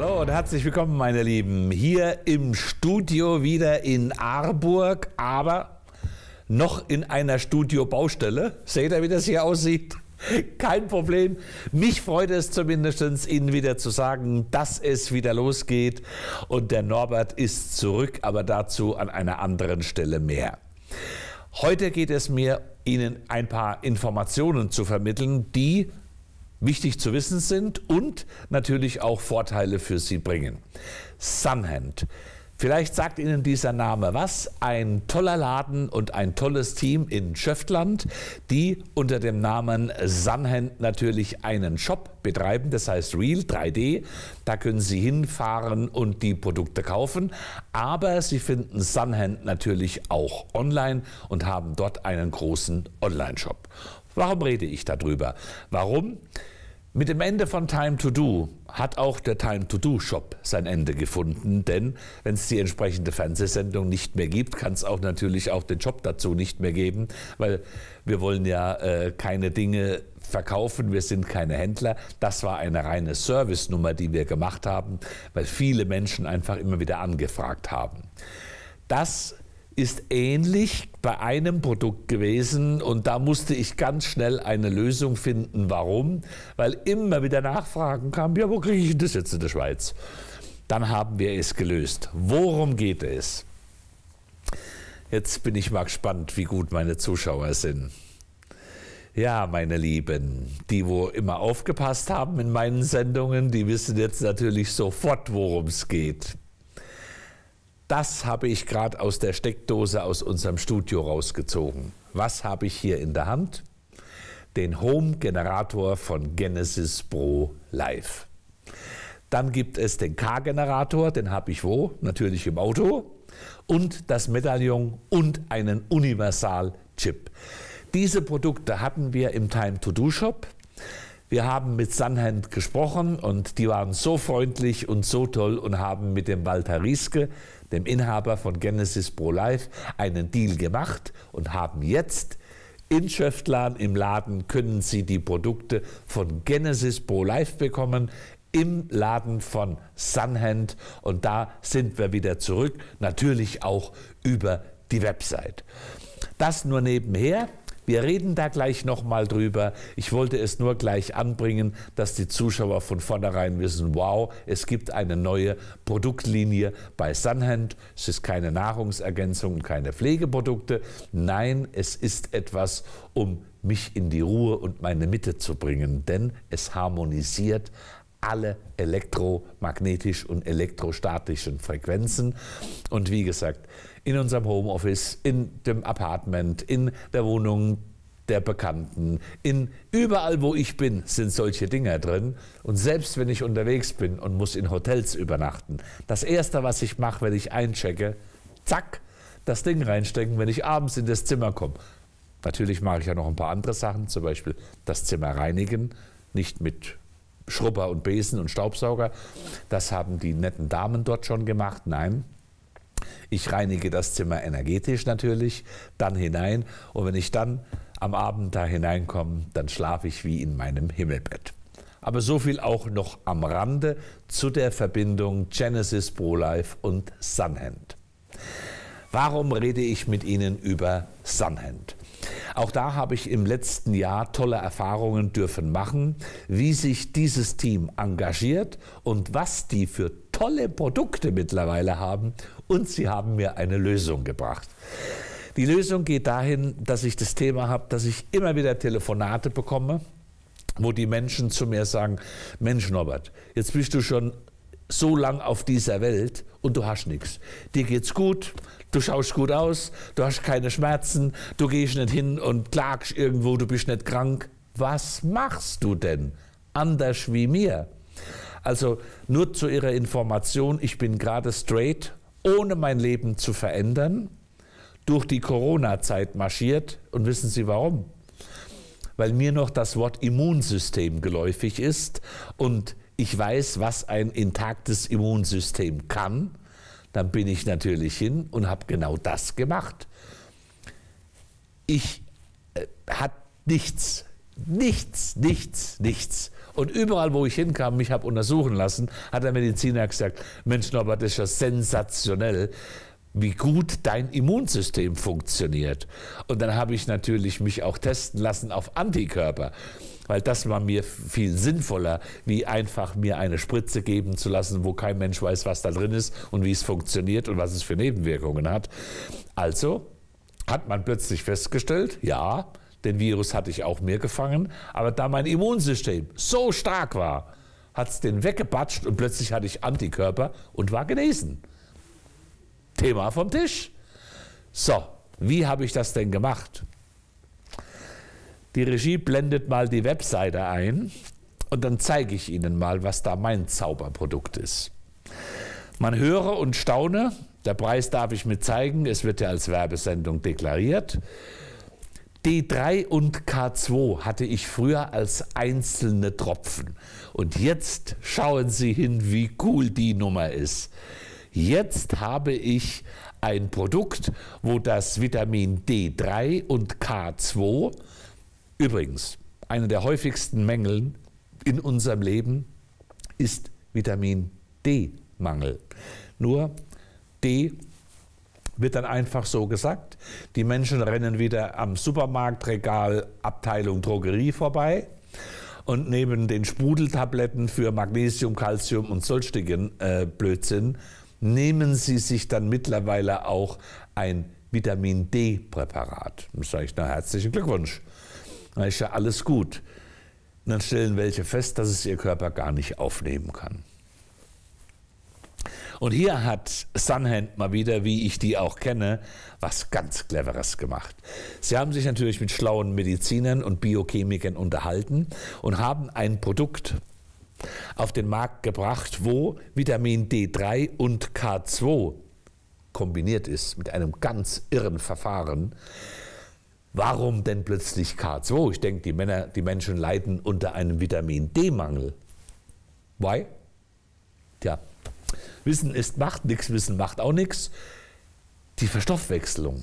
Hallo und herzlich willkommen, meine Lieben, hier im Studio wieder in Aarburg, aber noch in einer Studiobaustelle. Seht ihr, wie das hier aussieht? Kein Problem. Mich freut es zumindest, Ihnen wieder zu sagen, dass es wieder losgeht und der Norbert ist zurück, aber dazu an einer anderen Stelle mehr. Heute geht es mir, Ihnen ein paar Informationen zu vermitteln, die wichtig zu wissen sind und natürlich auch Vorteile für Sie bringen. Sunhand. Vielleicht sagt Ihnen dieser Name was. Ein toller Laden und ein tolles Team in Schöftland, die unter dem Namen Sunhand natürlich einen Shop betreiben, das heißt Real 3D. Da können Sie hinfahren und die Produkte kaufen. Aber Sie finden Sunhand natürlich auch online und haben dort einen großen Online-Shop. Warum rede ich darüber? Warum? Mit dem Ende von Time-to-Do hat auch der Time-to-Do-Shop sein Ende gefunden, denn wenn es die entsprechende Fernsehsendung nicht mehr gibt, kann es auch natürlich auch den Shop dazu nicht mehr geben, weil wir wollen ja keine Dinge verkaufen, wir sind keine Händler. Das war eine reine Service-Nummer, die wir gemacht haben, weil viele Menschen einfach immer wieder angefragt haben. Das ist ähnlich bei einem Produkt gewesen und da musste ich ganz schnell eine Lösung finden. Warum? Weil immer wieder Nachfragen kamen, ja, wo kriege ich das jetzt in der Schweiz? Dann haben wir es gelöst. Worum geht es? Jetzt bin ich mal gespannt, wie gut meine Zuschauer sind. Ja, meine Lieben, die, wo immer aufgepasst haben in meinen Sendungen, die wissen jetzt natürlich sofort, worum es geht. Das habe ich gerade aus der Steckdose aus unserem Studio rausgezogen. Was habe ich hier in der Hand? Den Home-Generator von Genesis Pro Life. Dann gibt es den K-Generator, den habe ich wo? Natürlich im Auto. Und das Medaillon und einen Universal-Chip. Diese Produkte hatten wir im Time-to-Do-Shop. Wir haben mit Sunhand gesprochen und die waren so freundlich und so toll und haben mit dem Walter Rieske, dem Inhaber von Genesis Pro Life, einen Deal gemacht und haben jetzt in Schöftland im Laden können Sie die Produkte von Genesis Pro Life bekommen, im Laden von Sunhand, und da sind wir wieder zurück, natürlich auch über die Website. Das nur nebenher. Wir reden da gleich nochmal drüber. Ich wollte es nur gleich anbringen, dass die Zuschauer von vornherein wissen, wow, es gibt eine neue Produktlinie bei Sunhand. Es ist keine Nahrungsergänzung und keine Pflegeprodukte. Nein, es ist etwas, um mich in die Ruhe und meine Mitte zu bringen, denn es harmonisiert alle elektromagnetisch und elektrostatischen Frequenzen. Und wie gesagt, in unserem Homeoffice, in dem Apartment, in der Wohnung der Bekannten, in überall, wo ich bin, sind solche Dinger drin. Und selbst wenn ich unterwegs bin und muss in Hotels übernachten, das Erste, was ich mache, wenn ich einchecke, zack, das Ding reinstecken, wenn ich abends in das Zimmer komme. Natürlich mache ich ja noch ein paar andere Sachen, zum Beispiel das Zimmer reinigen, nicht mit Schrubber und Besen und Staubsauger. Das haben die netten Damen dort schon gemacht. Nein, ich reinige das Zimmer energetisch natürlich, dann hinein. Und wenn ich dann am Abend da hineinkomme, dann schlafe ich wie in meinem Himmelbett. Aber so viel auch noch am Rande zu der Verbindung Genesis Pro Life und Sunhand. Warum rede ich mit Ihnen über Sunhand? Auch da habe ich im letzten Jahr tolle Erfahrungen dürfen machen, wie sich dieses Team engagiert und was die für tolle Produkte mittlerweile haben. Und sie haben mir eine Lösung gebracht. Die Lösung geht dahin, dass ich das Thema habe, dass ich immer wieder Telefonate bekomme, wo die Menschen zu mir sagen, Mensch Norbert, jetzt bist du schon so lang auf dieser Welt und du hast nichts. Dir geht's gut, du schaust gut aus, du hast keine Schmerzen, du gehst nicht hin und klagst irgendwo, du bist nicht krank. Was machst du denn anders wie mir? Also nur zu Ihrer Information, ich bin gerade straight, ohne mein Leben zu verändern, durch die Corona-Zeit marschiert. Und wissen Sie warum? Weil mir noch das Wort Immunsystem geläufig ist und ich weiß, was ein intaktes Immunsystem kann, dann bin ich natürlich hin und habe genau das gemacht. Ich hatte nichts. Und überall, wo ich hinkam, mich habe untersuchen lassen, hat der Mediziner gesagt, Mensch Norbert, das ist ja sensationell, wie gut dein Immunsystem funktioniert. Und dann habe ich natürlich mich auch testen lassen auf Antikörper, weil das war mir viel sinnvoller, wie einfach mir eine Spritze geben zu lassen, wo kein Mensch weiß, was da drin ist und wie es funktioniert und was es für Nebenwirkungen hat. Also hat man plötzlich festgestellt, ja, den Virus hatte ich auch mehr gefangen, aber da mein Immunsystem so stark war, hat es den weggebatscht und plötzlich hatte ich Antikörper und war genesen. Thema vom Tisch. So, wie habe ich das denn gemacht? Die Regie blendet mal die Webseite ein und dann zeige ich Ihnen mal, was da mein Zauberprodukt ist. Man höre und staune, der Preis darf ich mir zeigen, es wird ja als Werbesendung deklariert. D3 und K2 hatte ich früher als einzelne Tropfen. Und jetzt schauen Sie hin, wie cool die Nummer ist. Jetzt habe ich ein Produkt, wo das Vitamin D3 und K2, übrigens eine der häufigsten Mängel in unserem Leben, ist Vitamin D-Mangel. Nur D wird dann einfach so gesagt. Die Menschen rennen wieder am Supermarktregal, Abteilung Drogerie vorbei und nehmen den Sprudeltabletten für Magnesium, Calcium und solchen Blödsinn, nehmen Sie sich dann mittlerweile auch ein Vitamin D-Präparat. Dann sage ich, na, herzlichen Glückwunsch, da ist ja alles gut. Und dann stellen welche fest, dass es ihr Körper gar nicht aufnehmen kann. Und hier hat Sunhand mal wieder, wie ich die auch kenne, was ganz Cleveres gemacht. Sie haben sich natürlich mit schlauen Medizinern und Biochemikern unterhalten und haben ein Produkt auf den Markt gebracht, wo Vitamin D3 und K2 kombiniert ist mit einem ganz irren Verfahren. Warum denn plötzlich K2? Ich denke, die Menschen leiden unter einem Vitamin D-Mangel. Why? Tja, Wissen ist Macht, nichts Wissen macht auch nichts. Die Verstoffwechselung.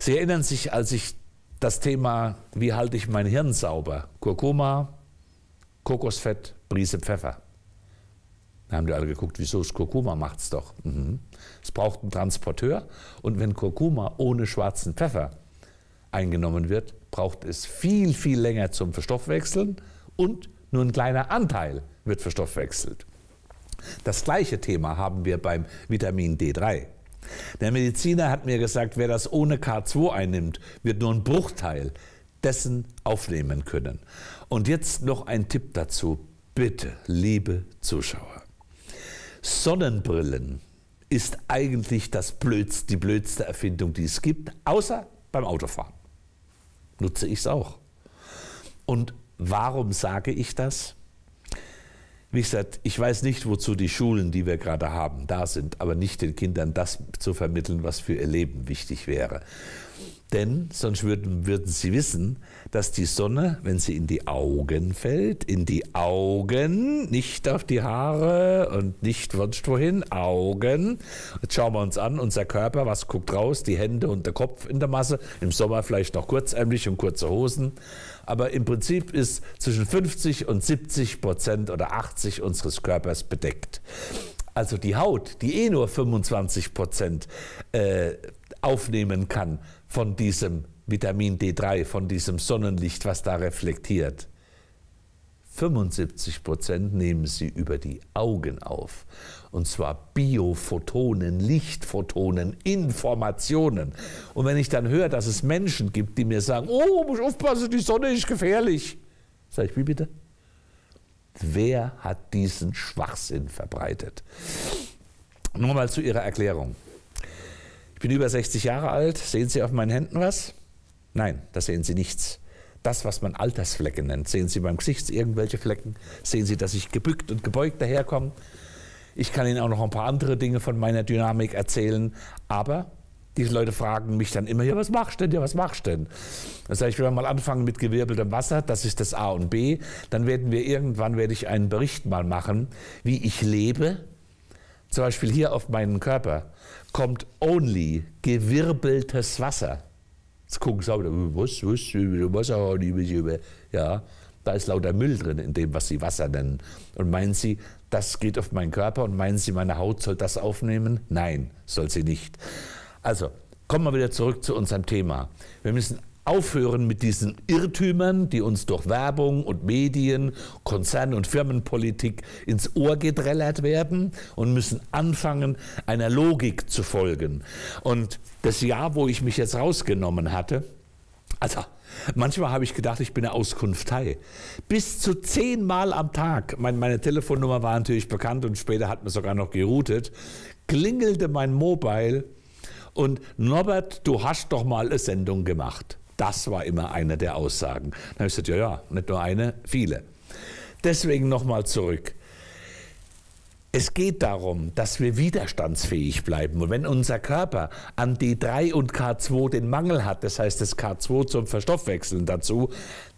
Sie erinnern sich, als ich das Thema, wie halte ich mein Hirn sauber? Kurkuma, Kokosfett, Prise Pfeffer. Da haben die alle geguckt, wieso ist Kurkuma, macht's doch. Es braucht einen Transporteur und wenn Kurkuma ohne schwarzen Pfeffer eingenommen wird, braucht es viel, viel länger zum Verstoffwechseln und nur ein kleiner Anteil wird verstoffwechselt. Das gleiche Thema haben wir beim Vitamin D3. Der Mediziner hat mir gesagt, wer das ohne K2 einnimmt, wird nur ein Bruchteil dessen aufnehmen können. Und jetzt noch ein Tipp dazu, bitte, liebe Zuschauer. Sonnenbrillen ist eigentlich die blödste Erfindung, die es gibt, außer beim Autofahren. Nutze ich es auch. Und warum sage ich das? Wie gesagt, ich weiß nicht, wozu die Schulen, die wir gerade haben, da sind, aber nicht den Kindern das zu vermitteln, was für ihr Leben wichtig wäre. Denn sonst würden sie wissen, dass die Sonne, wenn sie in die Augen fällt, in die Augen, nicht auf die Haare und nicht sonst wohin, Augen. Jetzt schauen wir uns an, unser Körper, was guckt raus? Die Hände und der Kopf in der Masse, im Sommer vielleicht noch kurzärmlich und kurze Hosen. Aber im Prinzip ist zwischen 50% und 70% oder 80% unseres Körpers bedeckt. Also die Haut, die nur 25% aufnehmen kann von diesem Vitamin D3, von diesem Sonnenlicht, was da reflektiert. 75% nehmen sie über die Augen auf. Und zwar Biophotonen, Lichtphotonen, Informationen. Und wenn ich dann höre, dass es Menschen gibt, die mir sagen, oh, muss ich aufpassen, die Sonne ist gefährlich. Sag ich, wie bitte? Wer hat diesen Schwachsinn verbreitet? Nur mal zu Ihrer Erklärung. Ich bin über 60 Jahre alt. Sehen Sie auf meinen Händen was? Nein, da sehen Sie nichts. Das, was man Altersflecken nennt. Sehen Sie beim Gesicht irgendwelche Flecken? Sehen Sie, dass ich gebückt und gebeugt daherkomme? Ich kann Ihnen auch noch ein paar andere Dinge von meiner Dynamik erzählen. Aber diese Leute fragen mich dann immer, ja, was machst du denn? Ja, was machst du denn? Dann sage ich, wenn wir mal anfangen mit gewirbeltem Wasser, das ist das A und B, dann werde ich einen Bericht mal machen, wie ich lebe. Zum Beispiel hier auf meinen Körper kommt only gewirbeltes Wasser. Jetzt gucken sie aber, was, ja, Da ist lauter Müll drin in dem, was sie Wasser nennen. Und meinen sie, das geht auf meinen Körper, und meinen sie, meine Haut soll das aufnehmen? Nein, soll sie nicht. Also, kommen wir wieder zurück zu unserem Thema. Wir müssen aufhören mit diesen Irrtümern, die uns durch Werbung und Medien, Konzern- und Firmenpolitik ins Ohr gedrellert werden, und müssen anfangen, einer Logik zu folgen. Und das Jahr, wo ich mich jetzt rausgenommen hatte, also manchmal habe ich gedacht, ich bin eine Auskunftei. Bis zu 10 Mal am Tag, meine Telefonnummer war natürlich bekannt und später hat man sogar noch geroutet, klingelte mein Mobile und Norbert, du hast doch mal eine Sendung gemacht. Das war immer eine der Aussagen. Dann habe ich gesagt, ja, ja, nicht nur eine, viele. Deswegen nochmal zurück. Es geht darum, dass wir widerstandsfähig bleiben. Und wenn unser Körper an D3 und K2 den Mangel hat, das heißt das K2 zum Verstoffwechseln dazu,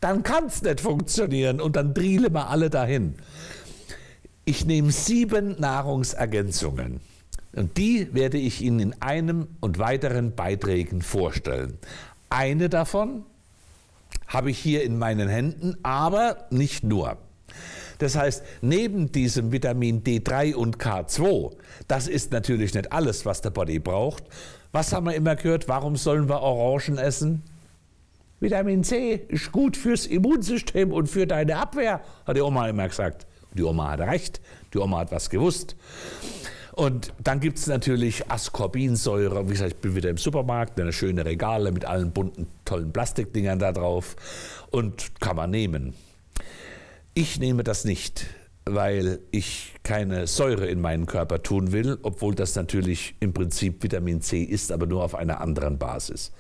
dann kann es nicht funktionieren und dann drielen wir alle dahin. Ich nehme 7 Nahrungsergänzungen. Und die werde ich Ihnen in einem und weiteren Beiträgen vorstellen. Eine davon habe ich hier in meinen Händen, aber nicht nur. Das heißt, neben diesem Vitamin D3 und K2, das ist natürlich nicht alles, was der Body braucht. Was haben wir immer gehört? Warum sollen wir Orangen essen? Vitamin C ist gut fürs Immunsystem und für deine Abwehr, hat die Oma immer gesagt. Die Oma hat recht, die Oma hat was gewusst. Und dann gibt es natürlich Ascorbinsäure. Wie gesagt, ich bin wieder im Supermarkt, eine schöne Regale mit allen bunten, tollen Plastikdingern da drauf. Und kann man nehmen. Ich nehme das nicht, weil ich keine Säure in meinen Körper tun will, obwohl das natürlich im Prinzip Vitamin C ist, aber nur auf einer anderen Basis.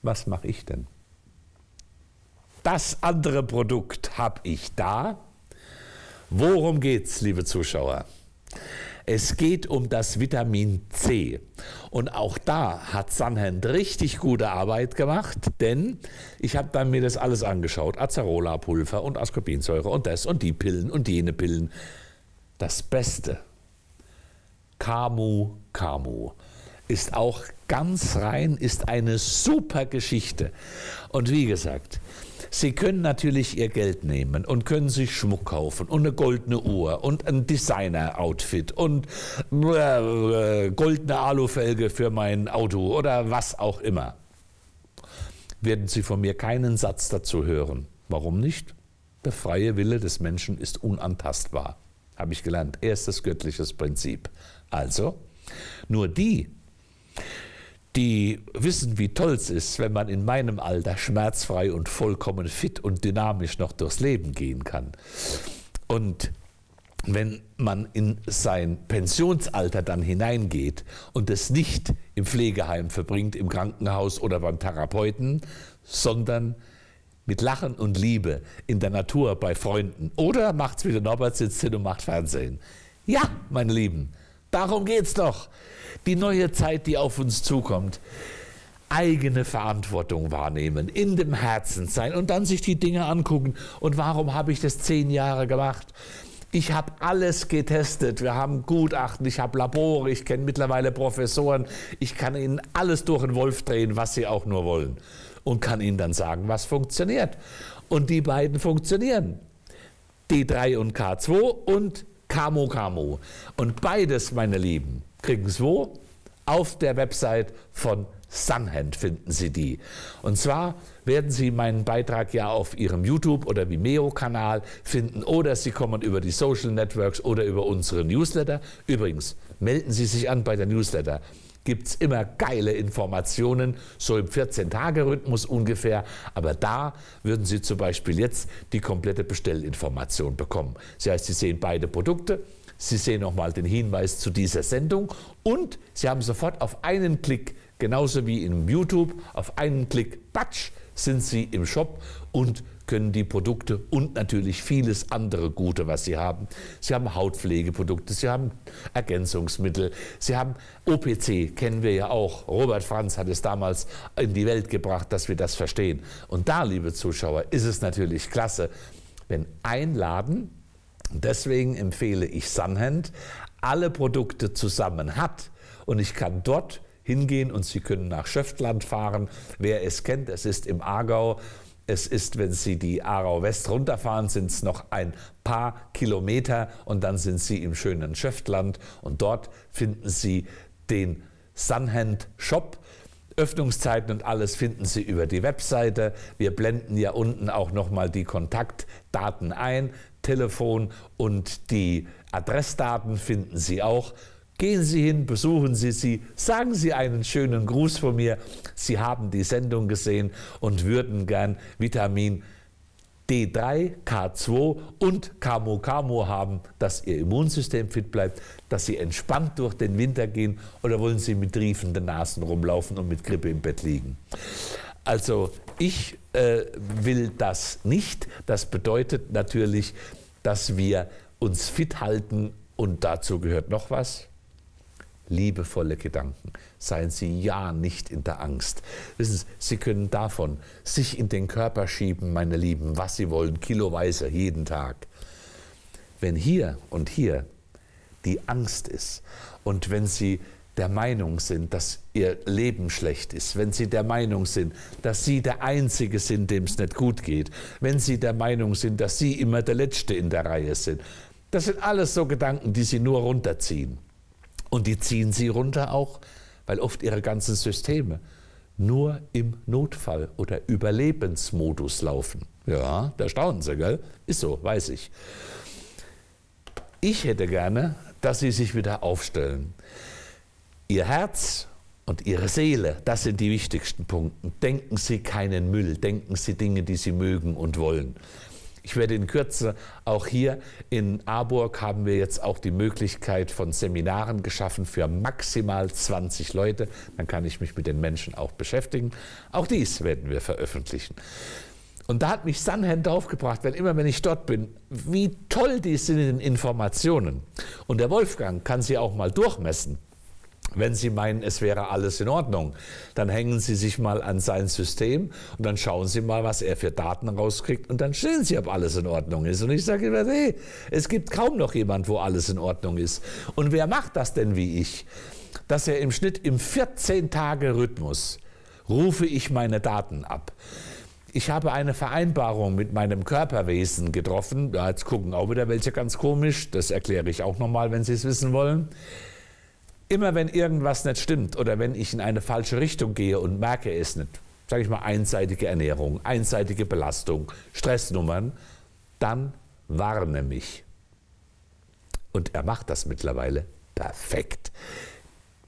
Was mache ich denn? Das andere Produkt habe ich da. Worum geht's, liebe Zuschauer? Es geht um das Vitamin C. Und auch da hat Sunhand richtig gute Arbeit gemacht, denn ich habe dann mir das alles angeschaut. Acerola-Pulver und Ascorbinsäure und das und die Pillen und jene Pillen. Das Beste, Camu Camu, ist auch ganz rein, ist eine super Geschichte. Und wie gesagt, Sie können natürlich Ihr Geld nehmen und können sich Schmuck kaufen und eine goldene Uhr und ein Designer-Outfit und goldene Alufelge für mein Auto oder was auch immer. Werden Sie von mir keinen Satz dazu hören. Warum nicht? Der freie Wille des Menschen ist unantastbar. Habe ich gelernt. Erstes göttliches Prinzip. Also, nur die wissen, wie toll es ist, wenn man in meinem Alter schmerzfrei und vollkommen fit und dynamisch noch durchs Leben gehen kann. Und wenn man in sein Pensionsalter dann hineingeht und es nicht im Pflegeheim verbringt, im Krankenhaus oder beim Therapeuten, sondern mit Lachen und Liebe in der Natur bei Freunden oder macht's wieder, Norbert sitzt hin und macht Fernsehen. Ja, meine Lieben, darum geht's doch. Die neue Zeit, die auf uns zukommt, eigene Verantwortung wahrnehmen, in dem Herzen sein und dann sich die Dinge angucken. Und warum habe ich das 10 Jahre gemacht? Ich habe alles getestet, wir haben Gutachten, ich habe Labore, ich kenne mittlerweile Professoren, ich kann Ihnen alles durch den Wolf drehen, was Sie auch nur wollen. Und kann Ihnen dann sagen, was funktioniert. Und die beiden funktionieren, D3 und K2 und Camu Camu. Und beides, meine Lieben, kriegen Sie wo? Auf der Website von Sunhand finden Sie die. Und zwar werden Sie meinen Beitrag ja auf Ihrem YouTube- oder Vimeo-Kanal finden oder Sie kommen über die Social Networks oder über unsere Newsletter. Übrigens, melden Sie sich an bei der Newsletter. Gibt es immer geile Informationen, so im 14-Tage-Rhythmus ungefähr. Aber da würden Sie zum Beispiel jetzt die komplette Bestellinformation bekommen. Das heißt, Sie sehen beide Produkte. Sie sehen nochmal den Hinweis zu dieser Sendung und Sie haben sofort auf einen Klick, genauso wie in YouTube, auf einen Klick, patsch, sind Sie im Shop und können die Produkte und natürlich vieles andere Gute, was Sie haben. Sie haben Hautpflegeprodukte, Sie haben Ergänzungsmittel, Sie haben OPC, kennen wir ja auch. Robert Franz hat es damals in die Welt gebracht, dass wir das verstehen. Und da, liebe Zuschauer, ist es natürlich klasse, wenn ein Laden, deswegen empfehle ich Sunhand, alle Produkte zusammen hat und ich kann dort hingehen und Sie können nach Schöftland fahren. Wer es kennt, es ist im Aargau, Es ist, wenn Sie die Aarau West runterfahren, sind es noch ein paar Kilometer und dann sind Sie im schönen Schöftland und dort finden Sie den Sunhand Shop. Öffnungszeiten und alles finden Sie über die Webseite. Wir blenden ja unten auch nochmal die Kontaktdaten ein, Telefon und die Adressdaten finden Sie auch. Gehen Sie hin, besuchen Sie sie, sagen Sie einen schönen Gruß von mir. Sie haben die Sendung gesehen und würden gern Vitamin D3, K2 und Camu Camu haben, dass Ihr Immunsystem fit bleibt, dass Sie entspannt durch den Winter gehen, oder wollen Sie mit triefenden Nasen rumlaufen und mit Grippe im Bett liegen? Also ich will das nicht. Das bedeutet natürlich, dass wir uns fit halten, und dazu gehört noch was. Liebevolle Gedanken. Seien Sie ja nicht in der Angst. Wissen Sie, Sie können davon sich in den Körper schieben, meine Lieben, was Sie wollen, kiloweise jeden Tag. Wenn hier und hier die Angst ist und wenn Sie der Meinung sind, dass Ihr Leben schlecht ist, wenn Sie der Meinung sind, dass Sie der Einzige sind, dem es nicht gut geht, wenn Sie der Meinung sind, dass Sie immer der Letzte in der Reihe sind, das sind alles so Gedanken, die Sie nur runterziehen. Und die ziehen Sie runter auch, weil oft Ihre ganzen Systeme nur im Notfall- oder Überlebensmodus laufen. Ja, da staunen Sie, gell? Ist so, weiß ich. Ich hätte gerne, dass Sie sich wieder aufstellen. Ihr Herz und Ihre Seele, das sind die wichtigsten Punkte. Denken Sie keinen Müll, denken Sie Dinge, die Sie mögen und wollen. Ich werde in Kürze, auch hier in Aarburg haben wir jetzt auch die Möglichkeit von Seminaren geschaffen für maximal 20 Leute. Dann kann ich mich mit den Menschen auch beschäftigen. Auch dies werden wir veröffentlichen. Und da hat mich Sunhand draufgebracht, weil immer wenn ich dort bin, wie toll die sind in den Informationen. Und der Wolfgang kann sie auch mal durchmessen. Wenn Sie meinen, es wäre alles in Ordnung, dann hängen Sie sich mal an sein System und dann schauen Sie mal, was er für Daten rauskriegt, und dann sehen Sie, ob alles in Ordnung ist. Und ich sage immer, hey, es gibt kaum noch jemand, wo alles in Ordnung ist. Und wer macht das denn wie ich? Dass er im Schnitt im 14-Tage-Rhythmus rufe ich meine Daten ab. Ich habe eine Vereinbarung mit meinem Körperwesen getroffen. Ja, jetzt gucken auch wieder welche ganz komisch. Das erkläre ich auch nochmal, wenn Sie es wissen wollen. Immer wenn irgendwas nicht stimmt oder wenn ich in eine falsche Richtung gehe und merke es nicht, sage ich mal einseitige Ernährung, einseitige Belastung, Stressnummern, dann warne mich. Und er macht das mittlerweile perfekt.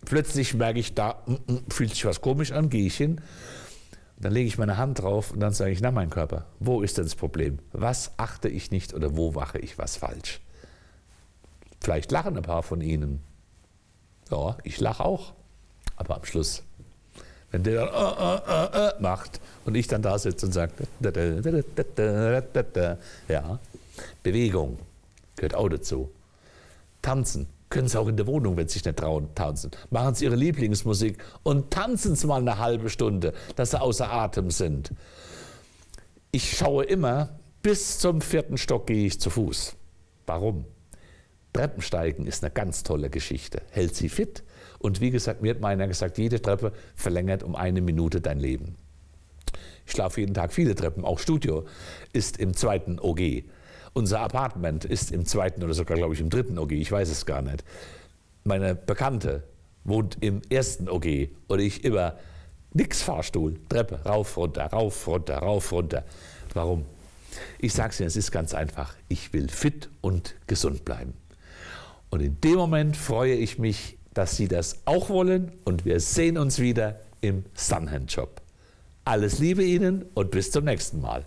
Plötzlich merke ich, da fühlt sich was komisch an, gehe ich hin, dann lege ich meine Hand drauf und dann sage ich, na mein Körper, wo ist denn das Problem? Was achte ich nicht oder wo mache ich was falsch? Vielleicht lachen ein paar von Ihnen. Ja, ich lache auch, aber am Schluss, wenn der dann macht und ich dann da sitze und sage, ja, Bewegung gehört auch dazu. Tanzen können Sie auch in der Wohnung, wenn Sie sich nicht trauen, tanzen. Machen Sie Ihre Lieblingsmusik und tanzen Sie mal eine halbe Stunde, dass Sie außer Atem sind. Ich schaue immer, bis zum 4. Stock gehe ich zu Fuß. Warum? Treppensteigen ist eine ganz tolle Geschichte, hält Sie fit und wie gesagt, mir hat meiner gesagt, jede Treppe verlängert um 1 Minute dein Leben. Ich schlafe jeden Tag viele Treppen, auch Studio ist im 2. OG, unser Apartment ist im 2. oder sogar glaube ich im 3. OG, ich weiß es gar nicht. Meine Bekannte wohnt im 1. OG und ich immer nix Fahrstuhl, Treppe, rauf, runter, rauf, runter, rauf, runter. Warum? Ich sage es Ihnen, es ist ganz einfach, ich will fit und gesund bleiben. Und in dem Moment freue ich mich, dass Sie das auch wollen und wir sehen uns wieder im Sunhand Shop. Alles Liebe Ihnen und bis zum nächsten Mal.